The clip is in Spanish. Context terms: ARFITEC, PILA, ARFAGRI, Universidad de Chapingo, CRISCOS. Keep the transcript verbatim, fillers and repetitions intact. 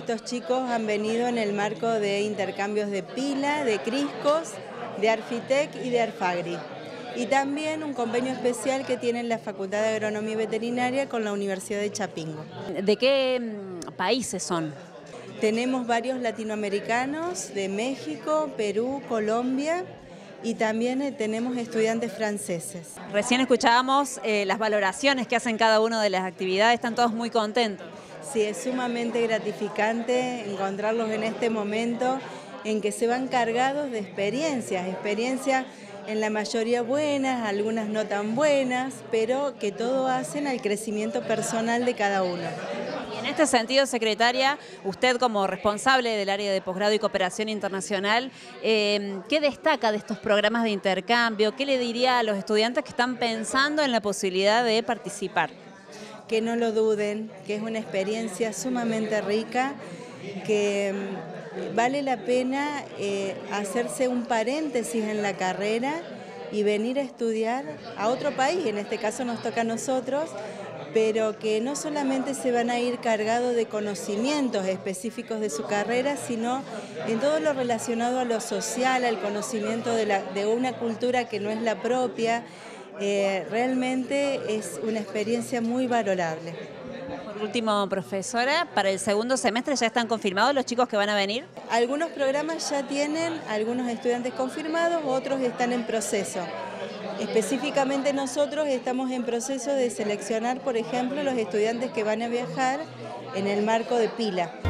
Estos chicos han venido en el marco de intercambios de PILA, de CRISCOS, de ARFITEC y de ARFAGRI. Y también un convenio especial que tiene la Facultad de Agronomía y Veterinaria con la Universidad de Chapingo. ¿De qué países son? Tenemos varios latinoamericanos de México, Perú, Colombia y también tenemos estudiantes franceses. Recién escuchábamos eh, las valoraciones que hacen cada una de las actividades, están todos muy contentos. Sí, es sumamente gratificante encontrarlos en este momento en que se van cargados de experiencias, experiencias en la mayoría buenas, algunas no tan buenas, pero que todo hacen al crecimiento personal de cada uno. Y en este sentido, secretaria, usted como responsable del área de posgrado y cooperación internacional, eh, ¿qué destaca de estos programas de intercambio? ¿Qué le diría a los estudiantes que están pensando en la posibilidad de participar? Que no lo duden, que es una experiencia sumamente rica, que vale la pena eh, hacerse un paréntesis en la carrera y venir a estudiar a otro país, en este caso nos toca a nosotros, pero que no solamente se van a ir cargados de conocimientos específicos de su carrera, sino en todo lo relacionado a lo social, al conocimiento de, la, de una cultura que no es la propia. Eh, realmente es una experiencia muy valorable. Por último, profesora, para el segundo semestre ya están confirmados los chicos que van a venir. Algunos programas ya tienen algunos estudiantes confirmados, otros están en proceso. Específicamente nosotros estamos en proceso de seleccionar, por ejemplo, los estudiantes que van a viajar en el marco de PILA.